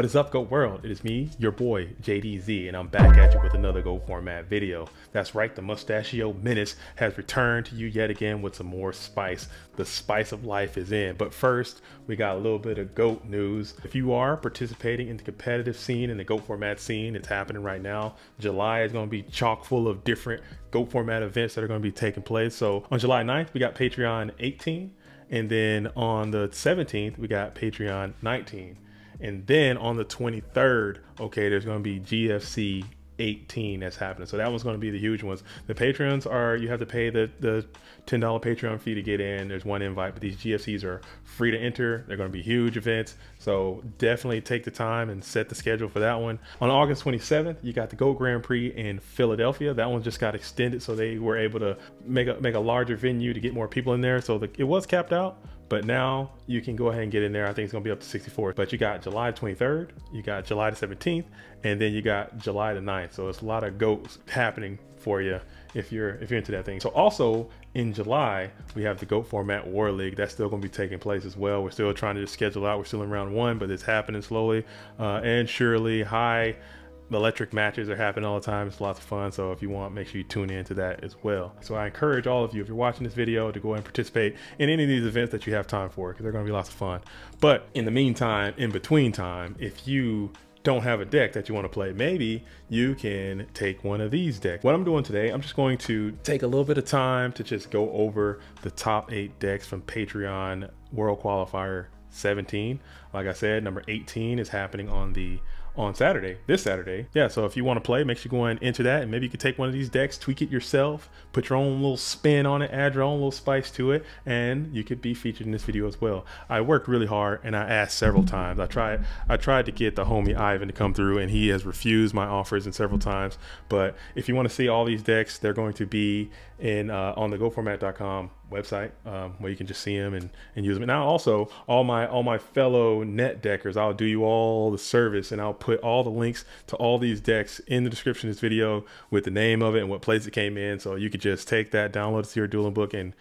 What is up, Goat World? It is me, your boy, JDZ, and I'm back at you with another Goat Format video. That's right, the Mustachio Menace has returned to you yet again with some more spice. The spice of life is in. But first, we got a little bit of GOAT news. If you are participating in the competitive scene, in the GOAT Format scene, it's happening right now. July is going to be chock full of different GOAT Format events that are going to be taking place. So on July 9th, we got Patreon 18. And then on the 17th, we got Patreon 19. And then on the 23rd, okay, there's going to be GFC 18 that's happening. So that one's going to be the huge ones. The Patreons are, you have to pay the $10 Patreon fee to get in. There's one invite, but these GFCs are free to enter. They're going to be huge events. So definitely take the time and set the schedule for that one. On August 27th, you got the GO Grand Prix in Philadelphia. That one just got extended. So they were able to make a larger venue to get more people in there. So it was capped out, but now you can go ahead and get in there. I think it's gonna be up to 64, but you got July 23rd, you got July the 17th, and then you got July the 9th. So it's a lot of GOATs happening for you if you're into that thing. So also in July, we have the GOAT Format War League. That's still gonna be taking place as well. We're still trying to just schedule out. We're still in round one, but it's happening slowly and surely. High electric matches are happening all the time. It's lots of fun. So if you want, make sure you tune into that as well. So I encourage all of you, if you're watching this video, to go and participate in any of these events that you have time for, because they're going to be lots of fun. But in the meantime, in between time, if you don't have a deck that you want to play, maybe you can take one of these decks. What I'm doing today, I'm just going to take a little bit of time to just go over the top 8 decks from Patreon World Qualifier 17. Like I said, number 18 is happening on Saturday, this Saturday. Yeah, so if you want to play, make sure you go and enter that, and maybe you could take one of these decks, tweak it yourself, put your own little spin on it, add your own little spice to it, and you could be featured in this video as well. I worked really hard, and I asked several times. I tried to get the homie Ivan to come through, and he has refused my offers several times. But if you want to see all these decks, they're going to be in on the goatformat.com website, where you can just see them and use them. And now also, all my fellow net deckers, I'll do you all the service, and I'll put all the links to all these decks in the description of this video with the name of it and what place it came in. So you could just take that, download it to your Dueling Book, and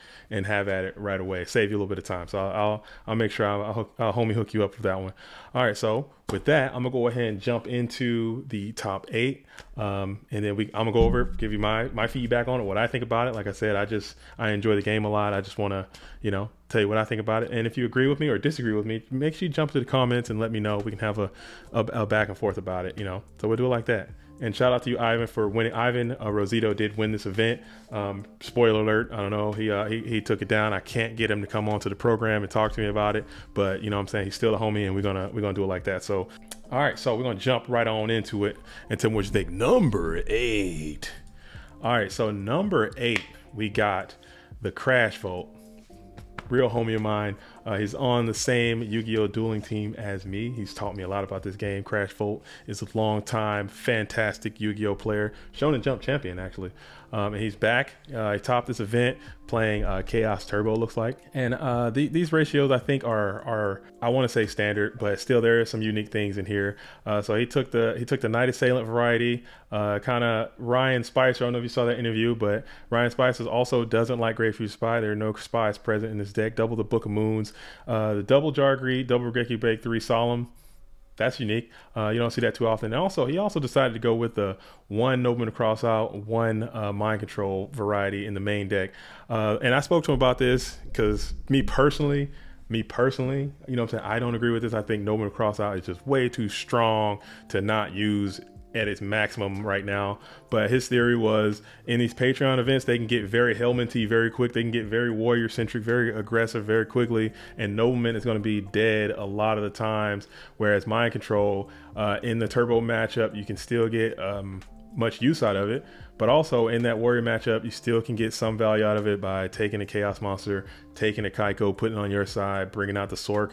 have at it right away. Save you a little bit of time. So I'll make sure I'll homie hook you up with that one. All right, so with that, I'm gonna go ahead and jump into the top 8, and then I'm gonna go over, give you my feedback on it, what I think about it. Like I said, I enjoy the game a lot. I just want to, you know, tell you what I think about it. And if you agree with me or disagree with me, make sure you jump to the comments and let me know. We can have a back and forth about it, you know. So we'll do it like that. And shout out to you, Ivan, for winning. Ivan Rossitto did win this event. Spoiler alert, I don't know. He took it down. I can't get him to come onto the program and talk to me about it, but you know what I'm saying, he's still a homie, and we're gonna do it like that. So, all right, so we're gonna jump right on into it and tell me what you think. Number 8. All right, so number 8, we got the Crashvolt. Real homie of mine. He's on the same Yu-Gi-Oh! Dueling team as me. He's taught me a lot about this game. Crashvolt is a long-time fantastic Yu-Gi-Oh! Player, Shonen Jump champion actually. And he's back. He topped this event playing Chaos Turbo, looks like. And these ratios, I think, are I want to say standard, but still there are some unique things in here. So he took the Night Assailant variety, kind of Ryan Spicer. I don't know if you saw that interview, but Ryan Spicer also doesn't like Grapefruit Spy. There are no spies present in this deck. Double the Book of Moons, the double Jar Greed, double Regeki Break, 3 Solemn. That's unique. You don't see that too often. And also, he also decided to go with the 1 Nobleman to Cross Out, 1 Mind Control variety in the main deck. And I spoke to him about this because me personally, you know what I'm saying, I don't agree with this. I think Nobleman to Cross Out is just way too strong to not use at its maximum right now. But his theory was, in these Patreon events, they can get very Hellman-y very quick. They can get very warrior-centric, very aggressive very quickly, and Nobleman is going to be dead a lot of the times. Whereas Mind Control, in the Turbo matchup, you can still get much use out of it. But also in that warrior matchup, you still can get some value out of it by taking a Chaos Monster, taking a Kaiko, putting it on your side, bringing out the Sork.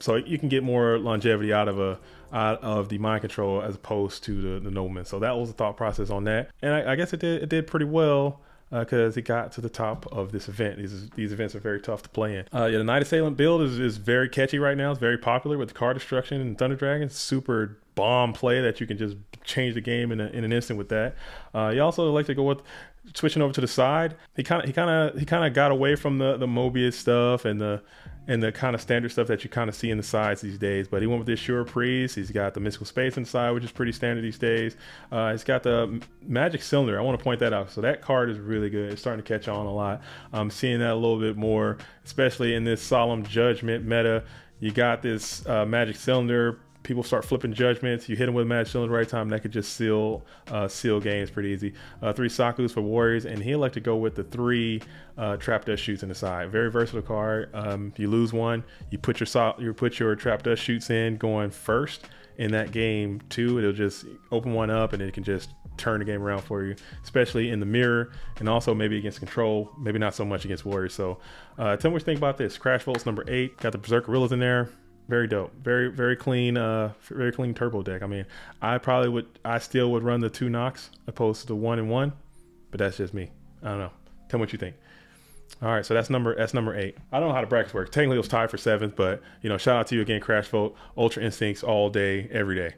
So you can get more longevity out of the Mind Control as opposed to the Nobleman. So that was the thought process on that. And I guess it did pretty well, because it got to the top of this event. These events are very tough to play in. Yeah, the Night Assailant build is very catchy right now. It's very popular with the card destruction and Thunder Dragon. Super bomb play that you can just change the game in an instant with that. You also like to go with switching over to the side, he kind of got away from the Mobius stuff and the kind of standard stuff that you kind of see in the sides these days. But he went with this Sure Priest. He's got the Mystical Space inside, which is pretty standard these days. He's got the Magic Cylinder. I want to point that out. So that card is really good. It's starting to catch on a lot. I'm seeing that a little bit more, especially in this Solemn Judgment meta. You got this Magic Cylinder. People start flipping judgments. You hit them with Magic Cylinder at the right time. That could just seal games pretty easy. 3 Sakus for Warriors, and he elected to go with the 3 Trap Dust Shoots in the side. Very versatile card. You lose one, you put your Trap Dust Shoots in going first in that game too. It'll just open one up, and it can just turn the game around for you, especially in the mirror, and also maybe against Control. Maybe not so much against Warriors. So tell me what you think about this. Crashvolt's number 8. Got the Berserker Gorillas in there. Very dope, very clean, very clean turbo deck. I mean, I still would run the 2 Nox opposed to the 1/1, but that's just me. I don't know. Tell me what you think. All right, so that's number 8. I don't know how the brackets work. Technically, it was tied for 7th, but you know, shout out to you again, Crashvolt. Ultra Instincts all day, every day.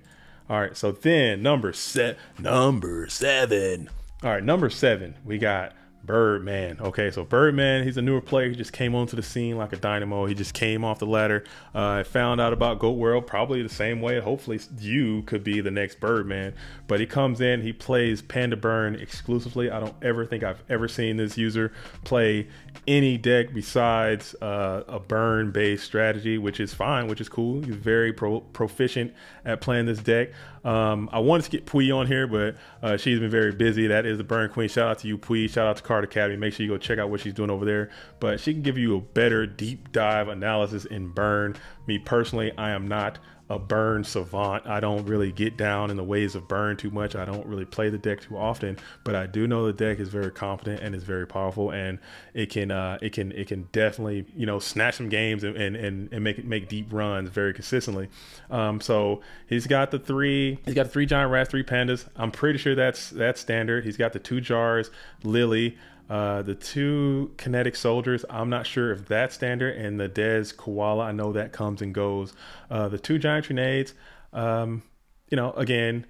All right, so then number seven. All right, number 7, we got Birdman. Okay, so Birdman, he's a newer player. He just came onto the scene like a dynamo. He just came off the ladder. Found out about Goat World probably the same way. Hopefully you could be the next Birdman. But he comes in, he plays Panda Burn exclusively. I don't ever think I've ever seen this user play any deck besides a burn based strategy, which is fine, which is cool. He's very proficient at playing this deck. I wanted to get Pui on here, but she's been very busy. That is the Burn Queen. Shout out to you, Pui. Shout out to Heart Academy. Make sure you go check out what she's doing over there, but she can give you a better deep dive analysis in burn. Me personally, I am not a burn savant. I don't really get down in the ways of burn too much. I don't really play the deck too often, but I do know the deck is very competent and is very powerful, and it can definitely, you know, snatch some games and make deep runs very consistently. So he's got the three giant rats, 3 pandas. I'm pretty sure that's standard. He's got the 2 jars, Lily, the 2 kinetic soldiers. I'm not sure if that's standard, and the Dez koala. I know that comes and goes. The 2 giant grenades. You know, again,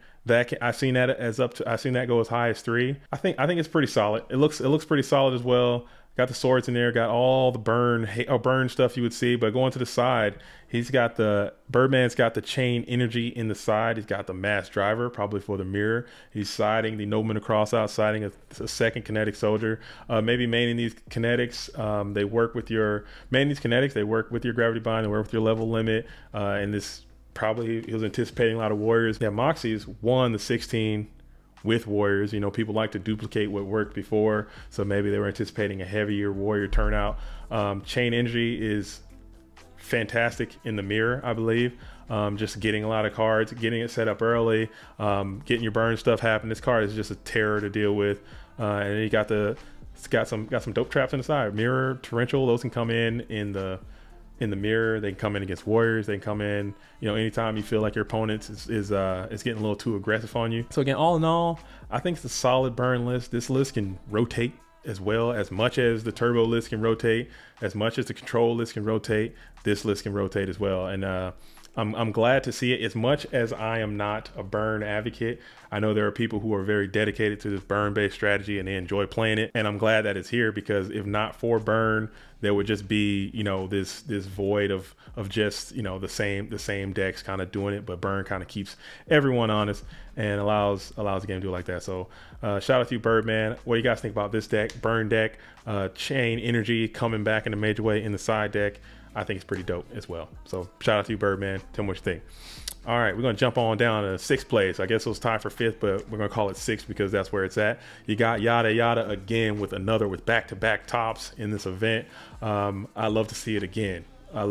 I've seen that go as high as 3. I think it's pretty solid. It looks pretty solid as well. Got the swords in there. Got all the burn stuff you would see. But going to the side, he's got the Birdman's got the chain energy in the side. He's got the mass driver, probably for the mirror. He's siding the Nobleman of Cross out, siding a 2nd kinetic soldier. Maybe maining these kinetics. They work with your gravity bind. They work with your level limit. And this probably he was anticipating a lot of warriors. Yeah, Moxie's won the 16. With warriors. You know, people like to duplicate what worked before, so maybe they were anticipating a heavier warrior turnout. Chain energy is fantastic in the mirror, I believe. Just getting a lot of cards, getting it set up early, getting your burn stuff happen. This card is just a terror to deal with. And then you got the it's got some dope traps inside. Mirror, torrential, those can come in the mirror. They can come in against warriors. They can come in, you know, anytime you feel like your opponent is getting a little too aggressive on you. So again, all in all, I think it's a solid burn list. This list can rotate as well, as much as the turbo list can rotate, as much as the control list can rotate. This list can rotate as well. And I'm glad to see it. As much as I am not a burn advocate, I know there are people who are very dedicated to this burn-based strategy and they enjoy playing it. And I'm glad that it's here, because if not for burn, there would just be, you know, this void of just, you know, the same decks kind of doing it. But burn kind of keeps everyone honest and allows the game to do it like that. So shout out to you, Birdman. What do you guys think about this deck? Burn deck, chain energy coming back in a major way in the side deck. I think it's pretty dope as well. So shout out to you, Birdman. Tell me what you think. All right, we're gonna jump on down to 6th place. I guess it was tied for 5th, but we're gonna call it 6th because that's where it's at. You got Yata88 again with back-to-back tops in this event. I love to see it again. I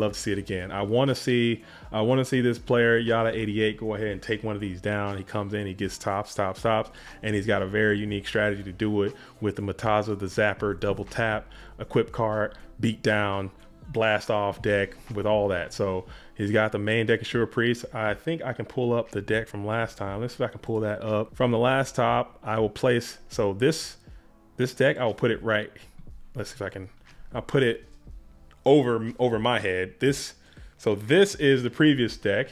want to see this player Yata88 go ahead and take one of these down. He comes in, he gets tops, and he's got a very unique strategy to do it with the Mataza, the Zapper, double tap, equip card, beat down, blast off deck with all that. So he's got the main deck of Sure Priest. I think I can pull up the deck from last time. Let's see if I can pull that up from the last top. I will place, so this deck, I will put it right. Let's see if I can, I'll put it over my head. So this is the previous deck,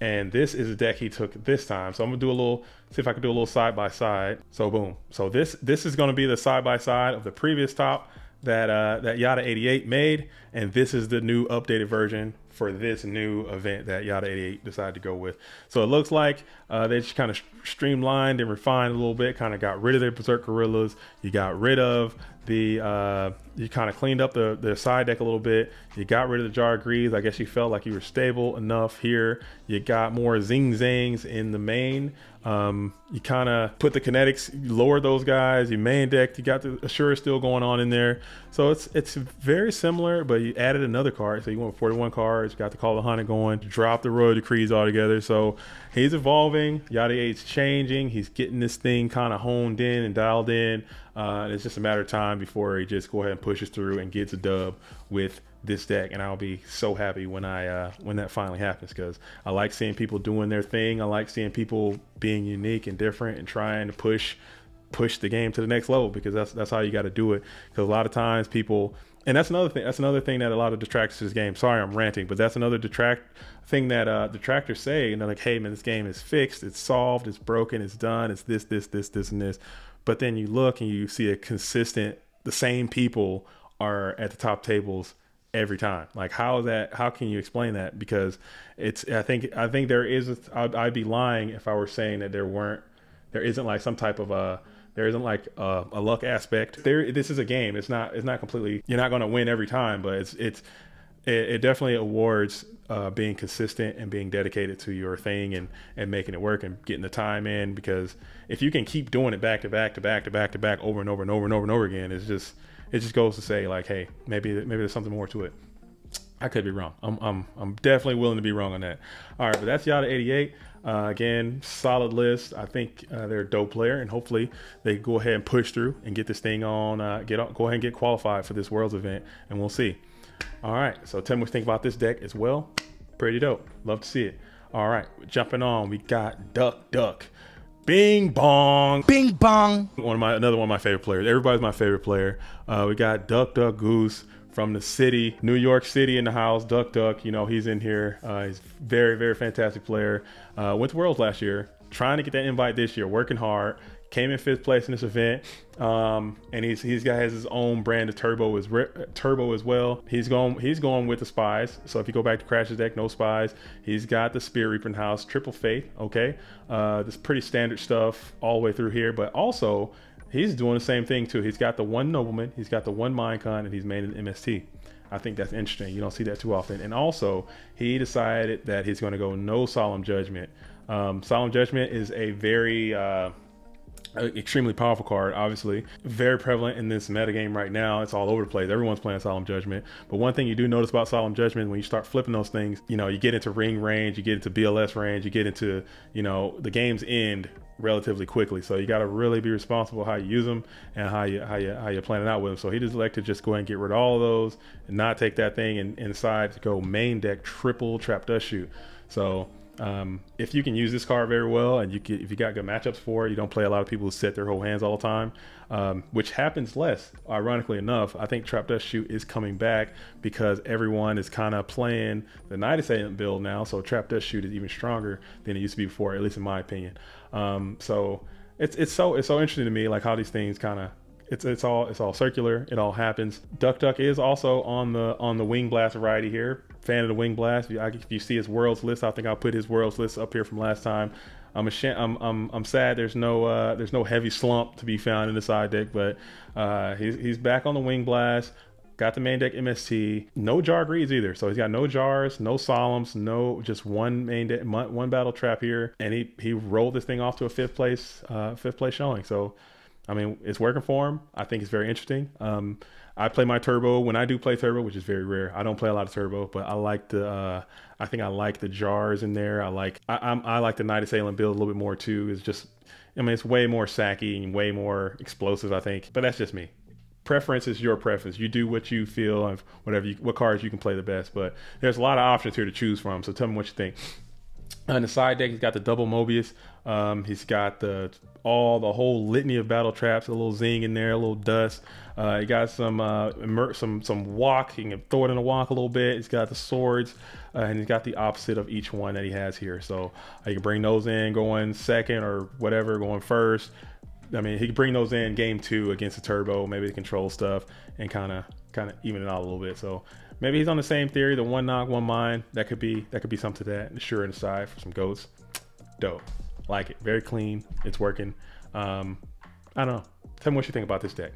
And this is the deck he took this time. So I'm gonna do a little, see if I can do a little side by side. So boom. So this is gonna be the side by side of the previous top that that Yata88 made, and this is the new updated version for this new event that Yata88 decided to go with. So it looks like they just kind of streamlined and refined a little bit, kind of got rid of their Berserk Gorillas. You got rid of the, you kind of cleaned up the side deck a little bit. You got rid of the Jar of Greaves. I guess you felt like you were stable enough here. You got more Zing Zangs in the main. You kind of put the Kinetics, you lowered those guys, you main decked, you got the Assure still going on in there. So it's very similar, but you added another card. So you went 41 cards, got the Call of the Hunter going, dropped the Royal Decrees altogether. So he's evolving, Yata88's changing, he's getting this thing kind of honed in and dialed in. And it's just a matter of time before he just go ahead and pushes through and gets a dub with this deck. And I'll be so happy when that finally happens, because I like seeing people doing their thing. I like seeing people being unique and different and trying to push the game to the next level, because that's how you got to do it. Because a lot of times people, and that's another thing that a lot of detractors to this game, sorry I'm ranting, but that's another thing that detractors say, and they're like, hey man, this game is fixed, it's solved, it's broken, it's done, it's this and this. But then you look and you see a consistent, the same people are at the top tables every time. Like how is that, how can you explain that? Because it's, I think there is, I'd be lying if I were saying that there isn't like some type of a, there isn't like a luck aspect. This is a game. It's not completely, you're not going to win every time, but it definitely awards being consistent and being dedicated to your thing and making it work and getting the time in. Because if you can keep doing it back to back over and over and over and over and over again, it just goes to say like, hey, maybe there's something more to it. I could be wrong. I'm definitely willing to be wrong on that. All right, but that's Yata88. Again, solid list. I think they're a dope player, and hopefully they go ahead and push through and get this thing on. Go ahead and get qualified for this Worlds event, and we'll see. All right, so tell me what you think about this deck as well. Pretty dope. Love to see it. All right, jumping on. We got Duck Duck. Bing bong. Bing bong. Another one of my favorite players. Everybody's my favorite player. We got Duck Duck Goose. From the city, New York City in the house, Duck Duck, you know, he's in here. He's very, very fantastic player. Went to Worlds last year, trying to get that invite this year, working hard, came in 5th place in this event. And he has his own brand of turbo as well. He's going with the spies. So if you go back to Crash's deck, no spies. He's got the Spirit Reaper in the house, triple faith, okay? This pretty standard stuff all the way through here, but also, he's doing the same thing too. He's got the one Nobleman, he's got the one Minecon, and he's made an MST. I think that's interesting. You don't see that too often. And also, he decided that he's going to go no Solemn Judgment. Solemn Judgment is a very extremely powerful card, obviously. Very prevalent in this metagame right now. It's all over the place. Everyone's playing Solemn Judgment. But one thing you do notice about Solemn Judgment, when you start flipping those things, you know, you get into ring range, you get into BLS range, you get into, you know, the game's end relatively quickly. So you got to really be responsible how you use them and how you plan it out with them. So he just elected just go ahead and get rid of all of those and not take that thing and inside to go main deck triple Trap Dust Shoot. So if you can use this card very well, and if you got good matchups for it, you don't play a lot of people who set their whole hands all the time, which happens less, ironically enough. I think Trap Dust Shoot is coming back because everyone is kind of playing the Night Assailant build now, so Trap Dust Shoot is even stronger than it used to be before, at least in my opinion. So it's so interesting to me, like how these things kind of, it's all circular, it all happens. Duck Duck is also on the Wing Blast variety here. Fan of the Wing Blast. If you see his Worlds list, I think I'll put his Worlds list up here from last time. I'm sad there's no heavy slump to be found in the side deck, but he's back on the Wing Blast. Got the main deck MST, no Jar Greaves either. So he's got no Jars, no Solemns, no, just one main deck, one battle trap here, and he rolled this thing off to a 5th place showing. So I mean, it's working for him. I think it's very interesting. I play my turbo when I do play turbo, which is very rare. I don't play a lot of turbo, but I like the, I think I like the Jars in there. I like the Night Assailant build a little bit more too. It's just, I mean, it's way more sacky and way more explosive, I think, but that's just me. Preference is your preference. You do what you feel and what cards you can play the best, but there's a lot of options here to choose from. So tell me what you think. On the side deck, he's got the double Mobius. He's got the whole litany of battle traps, a little Zing in there, a little Dust. He got some Walk. He can throw it in a Walk a little bit. He's got the swords, and he's got the opposite of each one that he has here. So you can bring those in going second or whatever, going first. I mean, he can bring those in game two against the Turbo, maybe the control stuff, and kind of even it out a little bit. So maybe he's on the same theory, the one knock, one mind. That could be something to that. Sure, inside for some goats. Dope. Like it. Very clean. It's working. I don't know. Tell me what you think about this deck.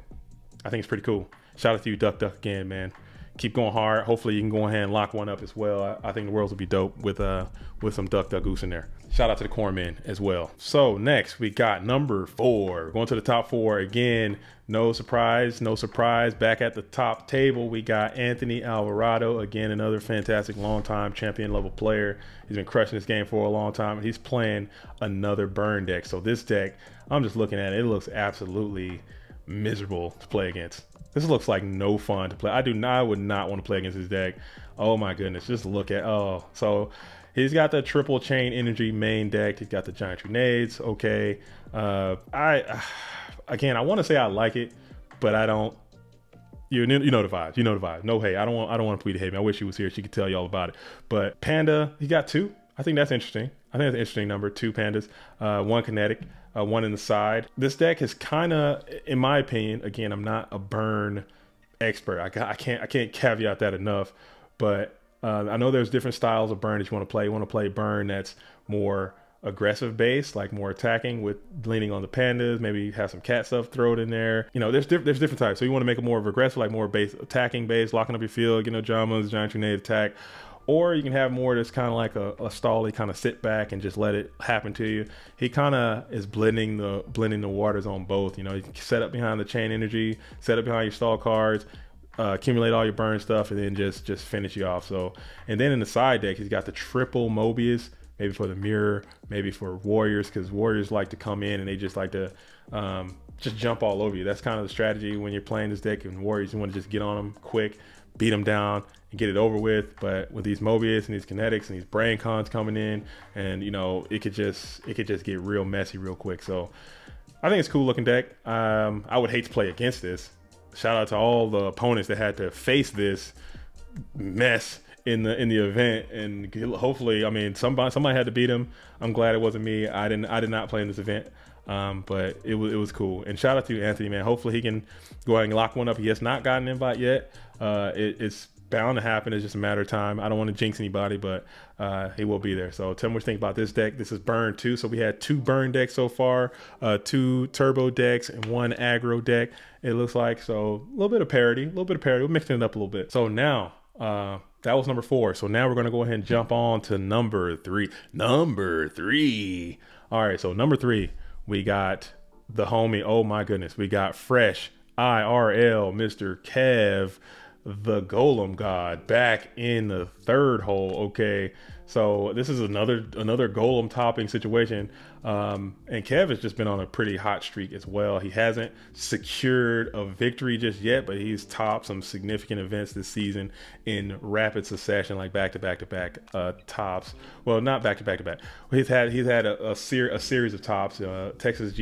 I think it's pretty cool. Shout out to you, Duck Duck, again, man. Keep going hard. Hopefully you can go ahead and lock one up as well. I think the worlds will be dope with some Duck Duck Goose in there. Shout out to the cornmen as well. So next we got number 4. We're going to the top 4 again. No surprise, no surprise. Back at the top table, we got Anthony Alvarado. Again, another fantastic longtime champion level player. He's been crushing this game for a long time. He's playing another burn deck. So this deck, I'm just looking at it. It looks absolutely miserable to play against. This looks like no fun to play. I would not want to play against his deck. Oh my goodness, just look at, oh. So he's got the triple chain energy main deck. He's got the giant grenades, okay. Again, I want to say I like it, but I don't, you know the vibes, you know the vibes. No hate, I don't want Pui to hate me. I wish he was here, she could tell you all about it. But Panda, he got 2. I think that's interesting. I think that's an interesting number, 2 Pandas, 1 kinetic. 1 in the side. This deck is kind of, in my opinion, again, I'm not a burn expert. I can't caveat that enough, but I know there's different styles of burn that you want to play. You want to play burn that's more aggressive based, like more attacking with leaning on the pandas, maybe have some cat stuff thrown in there. You know, there's different types. So you want to make it more of aggressive, like more base attacking based, locking up your field, you know, Jamas, giant grenade attack. Or you can have more that's kind of like a stally, kind of sit back and just let it happen to you. He kind of is blending the waters on both. You know, you can set up behind the chain energy, set up behind your stall cards, accumulate all your burn stuff, and then just finish you off. So, and then in the side deck, he's got the triple Mobius, maybe for the mirror, maybe for warriors, because warriors like to come in and they just like to just jump all over you. That's kind of the strategy when you're playing this deck. And warriors, you want to just get on them quick, beat them down, and get it over with. But with these Mobius and these kinetics and these brain cons coming in, and you know, it could just get real messy real quick. So I think it's a cool looking deck. I would hate to play against this. Shout out to all the opponents that had to face this mess in the event, and hopefully, I mean, somebody had to beat him. I'm glad it wasn't me. I did not play in this event. But it was cool. And shout out to Anthony, man. Hopefully he can go ahead and lock one up. He has not gotten an invite yet. It's bound to happen. It's just a matter of time. I don't want to jinx anybody, but he will be there. So tell me what you think about this deck. This is burn 2. So we had 2 burn decks so far, 2 turbo decks and 1 aggro deck, it looks like. So a little bit of parity, we're mixing it up a little bit. So now that was number 4. So now we're going to go ahead and jump on to number 3. All right, so number 3, we got the homie. Oh my goodness. We got Fresh IRL, Mr. Kev, the Golem God, back in the third hole. Okay. So this is another Golem topping situation. And Kev has just been on a pretty hot streak as well. He hasn't secured a victory just yet, but he's topped some significant events this season in rapid succession, like back-to-back-to-back tops. Well, not back-to-back-to-back. He's had a series of tops, Texas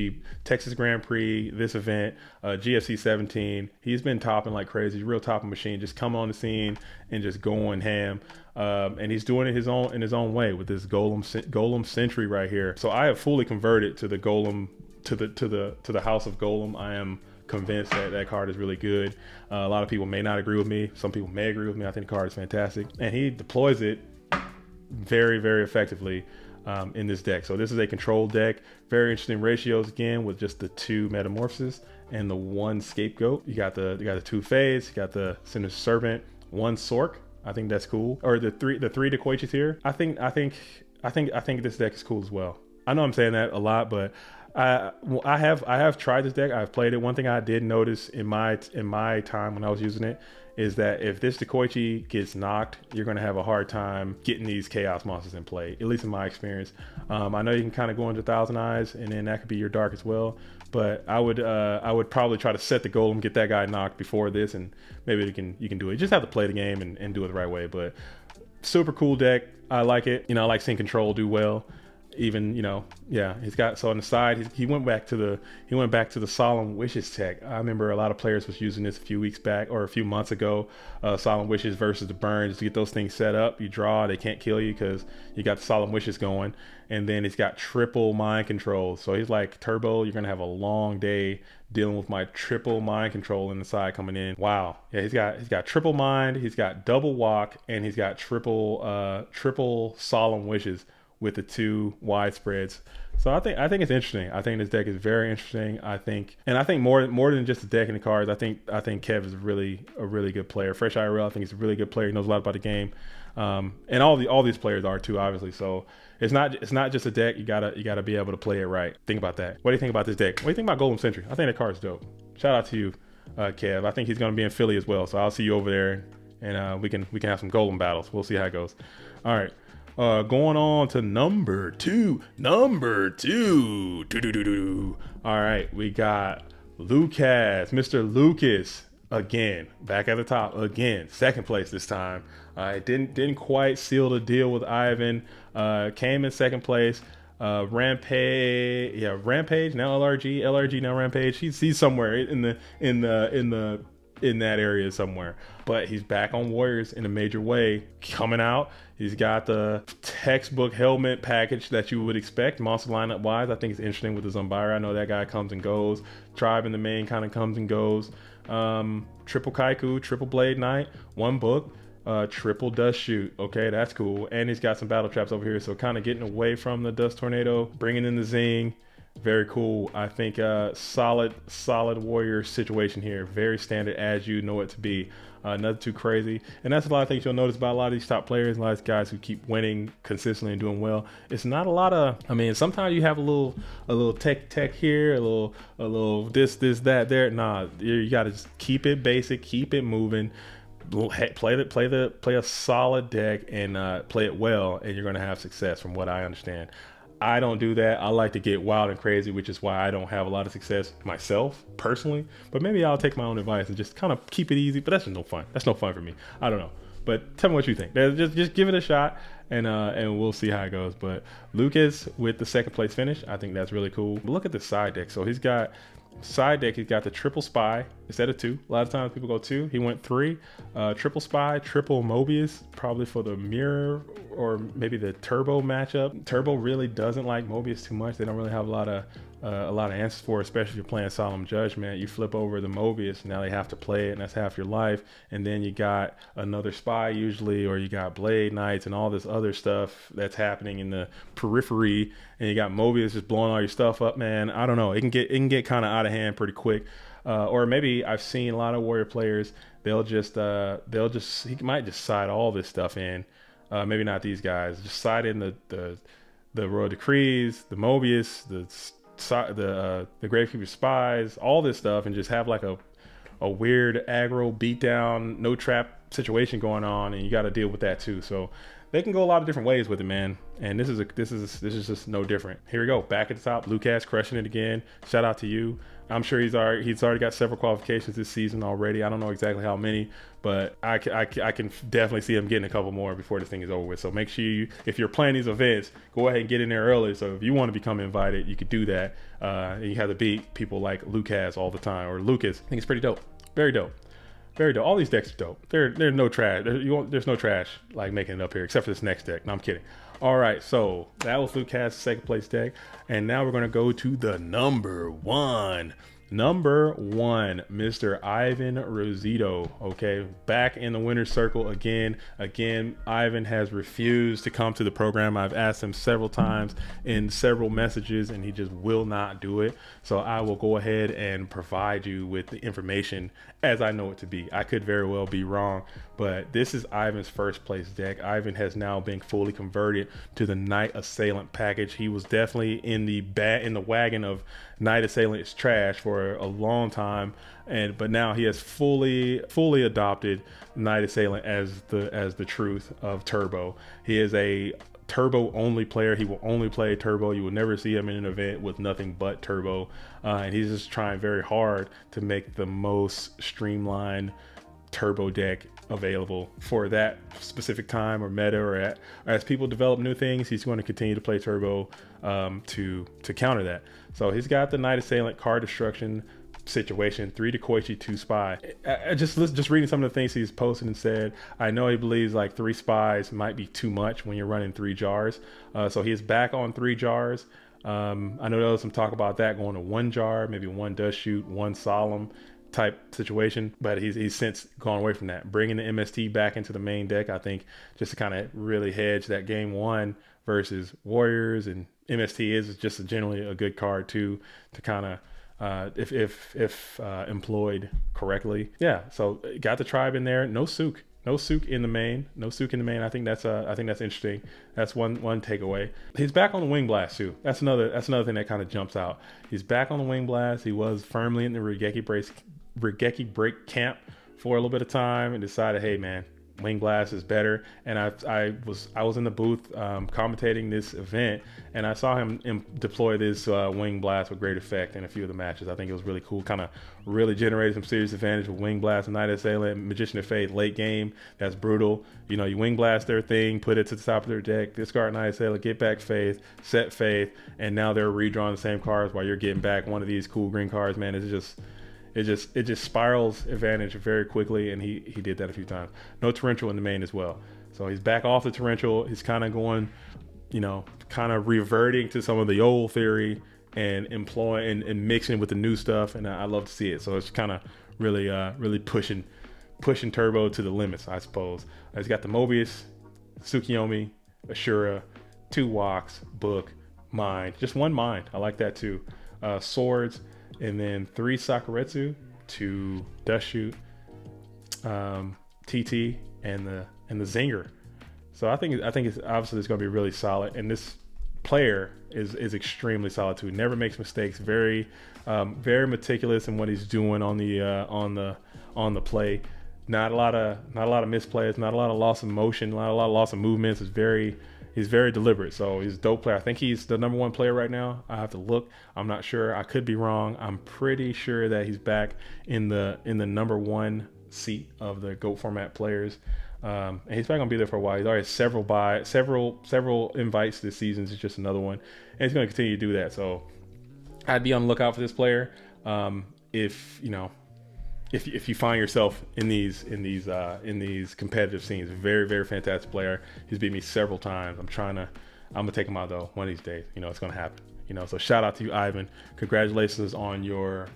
Grand Prix, this event, GFC 17. He's been topping like crazy. He's a real topping machine, just coming on the scene and just going ham. And he's doing it in his own way with this Golem Sentry right here. So I have fully converted to the Golem, to the House of Golem. I am convinced that that card is really good. A lot of people may not agree with me. Some people may agree with me. I think the card is fantastic, and he deploys it very, very effectively in this deck. So this is a control deck. Very interesting ratios again with just the 2 Metamorphosis and the 1 Scapegoat. You got the 2 Fays. You got the Sinister Serpent. 1 Sork. I think that's cool. Or the three Decoiches here. I think this deck is cool as well. I know I'm saying that a lot, but I have tried this deck. I've played it. One thing I did notice in my time when I was using it is that if this Dakoichi gets knocked, you're going to have a hard time getting these chaos monsters in play, at least in my experience. I know you can kind of go into Thousand Eyes, and then that could be your dark as well. But I would probably try to set the golem, get that guy knocked before this, and maybe you can do it. You just have to play the game and do it the right way. But super cool deck. I like it. You know, I like seeing control do well. Even, you know, yeah, he's got, so on the side, he went back to the Solemn Wishes tech. I remember a lot of players was using this a few weeks back, or a few months ago, Solemn Wishes versus the burns to get those things set up. You draw, they can't kill you because you got the Solemn Wishes going. And then he's got triple mind control. So he's like, Turbo, you're going to have a long day dealing with my triple mind control in the side coming in. Wow. Yeah, he's got triple mind, he's got double walk, and he's got triple Solemn Wishes with the two widespreads. So I think it's interesting. I think this deck is very interesting. I think more than just the deck and the cards, I think Kev is a really good player. Fresh IRL, I think he's a really good player. He knows a lot about the game. And all these players are too, obviously. So it's not just a deck. You gotta be able to play it right. Think about that. What do you think about this deck? What do you think about Golem Sentry? I think that card's dope. Shout out to you, Kev. I think he's gonna be in Philly as well. So I'll see you over there, and we can have some Golem battles. We'll see how it goes. All right. Going on to number two. All right, we got Lukaz, Mr. Lucas, again, back at the top again, second place this time. Didn't quite seal the deal with Ivan. Came in second place. Rampage, now LRG, now Rampage. He's somewhere in that area somewhere, but he's back on Warriors in a major way, coming out. He's got the textbook helmet package that you would expect monster lineup wise. I think it's interesting with the Zumbira. I know that guy comes and goes. Tribe in the main kind of comes and goes. Triple Kaiku, triple Blade Knight, one book, triple Dust Shoot. Okay, that's cool. And he's got some battle traps over here, so kind of getting away from the Dust Tornado, bringing in the Zing. Very cool. I think solid Warrior situation here. Very standard as you know it to be. Nothing too crazy. And that's a lot of things you'll notice about a lot of these top players, a lot of guys who keep winning consistently and doing well. It's not a lot of, I mean, sometimes you have a little tech here, a little this, that, there. Nah, you gotta just keep it basic, keep it moving. Play a solid deck and play it well, and you're gonna have success from what I understand. I don't do that. I like to get wild and crazy, which is why I don't have a lot of success myself personally, but maybe I'll take my own advice and just kind of keep it easy. But that's just no fun. That's no fun for me. I don't know, but tell me what you think. Just give it a shot, and we'll see how it goes. But Lucas with the second place finish, I think that's really cool. But look at the side deck. So he's got side deck. He's got the triple spy instead of two. A lot of times people go two, he went three, triple spy, triple Mobius, probably for the mirror or maybe the Turbo matchup. Turbo really doesn't like Mobius too much. They don't really have a lot of answers for it, especially if you're playing Solemn Judgment. You flip over the Mobius, now they have to play it, and that's half your life. And then you got another spy usually, or you got Blade Knights and all this other stuff that's happening in the periphery, and you got Mobius just blowing all your stuff up, man. I don't know, it can get kind of out of hand pretty quick. Or maybe I've seen a lot of Warrior players, they'll just he might just side all this stuff in. Maybe not these guys, just side in the Royal Decrees, the Mobius, the Gravekeeper spies, all this stuff, and just have like a weird aggro beatdown, no trap situation going on, and you got to deal with that too. So they can go a lot of different ways with it, man. And this is just no different. Here we go, back at the top, Lukaz crushing it again. Shout out to you. I'm sure he's already got several qualifications this season already. I don't know exactly how many, but I can definitely see him getting a couple more before this thing is over with. So make sure you, if you're playing these events, go ahead and get in there early. So if you want to become invited, you could do that. And you have to beat people like Lukaz all the time, or Lucas. I think it's pretty dope. Very dope. Very dope. All these decks are dope. There's no trash. There's no trash like making it up here, except for this next deck. No, I'm kidding. All right, so that was Lukaz's second place deck. And now we're gonna go to the number one Number one, Mr. Ivan Rossitto, okay? Back in the winner's circle again. Again, Ivan has refused to come to the program. I've asked him several times in several messages and he just will not do it. So I will go ahead and provide you with the information as I know it to be. I could very well be wrong, but this is Ivan's first place deck. Ivan has now been fully converted to the Night Assailant package. He was definitely in the wagon of Night Assailant is trash for a long time, but now he has fully adopted Night Assailant as the truth of Turbo. He is a Turbo only player. He will only play Turbo. You will never see him in an event with nothing but Turbo, and he's just trying very hard to make the most streamlined Turbo deck available for that specific time or meta, or as people develop new things, he's going to continue to play Turbo to counter that. So he's got the Night Assailant card destruction situation, 3 Dakoichi, 2 Spy. Just reading some of the things he's posted and said, I know he believes like 3 spies might be too much when you're running 3 jars. So he is back on 3 jars. I know there was some talk about that going to 1 jar, maybe 1 Dust Shoot, 1 Solemn type situation, but he's since gone away from that, bringing the MST back into the main deck. I think just to kind of really hedge that game one versus Warriors, and MST is just generally a good card too, to kind of if employed correctly. Yeah, so got the Tribe in there. No souk in the main. I think that's interesting. That's one takeaway. He's back on the Wing Blast too. That's another thing that kind of jumps out. He's back on the Wing Blast. He was firmly in the Regeki break camp for a little bit of time and decided, hey man, Wing Blast is better. And I was in the booth commentating this event, and I saw him deploy this Wing Blast with great effect in a few of the matches. I think it was really cool. Kind of really generated some serious advantage with Wing Blast and Night Assailant. Magician of Fate late game, that's brutal. You know, you Wing Blast their thing, put it to the top of their deck, discard Night Assailant, get back Faith, set Faith, and now they're redrawing the same cards while you're getting back one of these cool green cards. Man, it's just it just spirals advantage very quickly, and he did that a few times. No Torrential in the main as well, so he's back off the Torrential. He's kind of going, you know, kind of reverting to some of the old theory and employing and mixing with the new stuff, and I love to see it. So it's kind of really really pushing Turbo to the limits, I suppose. He's got the Mobius, Tsukiyomi, Ashura, 2 Woks, Book, Mind, just 1 Mind. I like that too. Swords, and then 3 Sakuretsu, 2 Dust Shoot, TT, and the Zinger. So I think it's obviously it's going to be really solid, and this player is extremely solid too. Never makes mistakes. Very very meticulous in what he's doing on the play. Not a lot of misplays. Not a lot of loss of motion. Not a lot of loss of movements. It's very. He's very deliberate, so he's a dope player. I think he's the #1 player right now. I have to look. I'm not sure. I could be wrong. I'm pretty sure that he's back in the #1 seat of the GOAT format players. And he's probably gonna be there for a while. He's already several invites this season. It's just another one, and he's gonna continue to do that. So I'd be on the lookout for this player. If you know, if you find yourself in these competitive scenes, very fantastic player. He's beat me several times. I'm gonna take him out though one of these days. You know, it's gonna happen. You know, so shout out to you, Ivan. Congratulations on your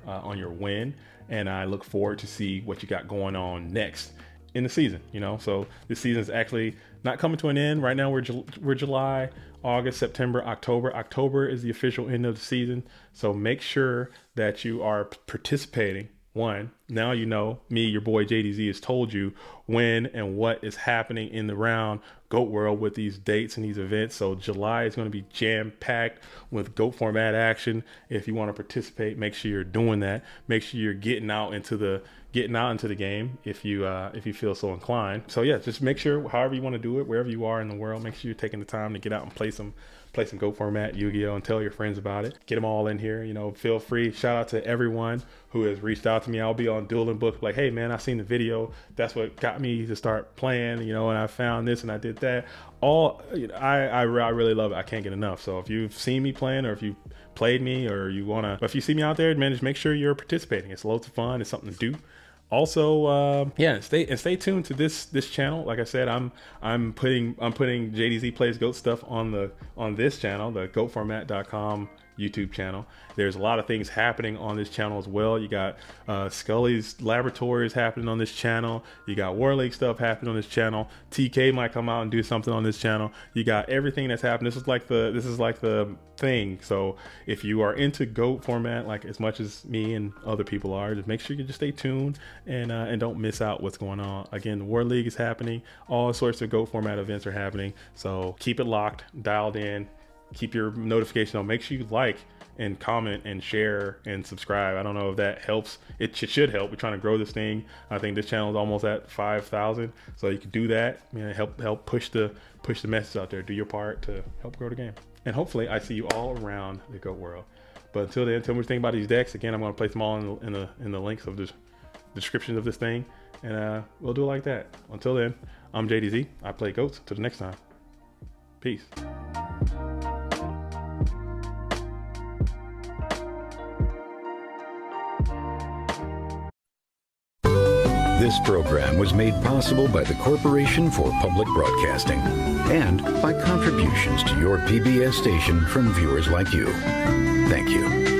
win, and I look forward to see what you got going on next in the season. You know, so this season's actually not coming to an end right now. We're July, August, September, October. October is the official end of the season. So make sure that you are participating. One, now you know me, your boy JDZ has told you when and what is happening in the round GOAT World with these dates and these events. So July is going to be jam-packed with GOAT format action. If you want to participate, make sure you're doing that. Make sure you're getting out into the game if you feel so inclined. So yeah, just make sure however you want to do it, wherever you are in the world, make sure you're taking the time to get out and play some GOAT format, Yu-Gi-Oh, and tell your friends about it. Get them all in here. You know, feel free. Shout out to everyone who has reached out to me. I'll be on Dueling Book like, hey man, I seen the video. That's what got me to start playing, you know, and I found this and I did that. All, you know, I really love it. I can't get enough. So if you've seen me playing, or if you played me, or you wanna, if you see me out there, man, just make sure you're participating. It's loads of fun. It's something to do. Also, yeah, stay tuned to this channel. Like I said, I'm putting JDZ Plays GOAT stuff on this channel, the goatformat.com YouTube channel. There's a lot of things happening on this channel as well. You got Scully's Laboratories happening on this channel. You got War League stuff happening on this channel. TK might come out and do something on this channel. You got everything that's happened. This is like the thing. So if you are into GOAT format, like as much as me and other people are, just make sure you just stay tuned and don't miss out what's going on. Again, the War League is happening. All sorts of GOAT format events are happening. So keep it locked, dialed in. Keep your notification on. Make sure you like and comment and share and subscribe. I don't know if that helps. It should help. We're trying to grow this thing. I think this channel is almost at 5,000, so you can do that. You know, help push the message out there. Do your part to help grow the game. And hopefully, I see you all around the GOAT world. But until then, tell me what you think about these decks. Again, I'm going to place them all in the links of the description of this thing, and we'll do it like that. Until then, I'm JDZ. I play goats. Till the next time, peace. This program was made possible by the Corporation for Public Broadcasting and by contributions to your PBS station from viewers like you. Thank you.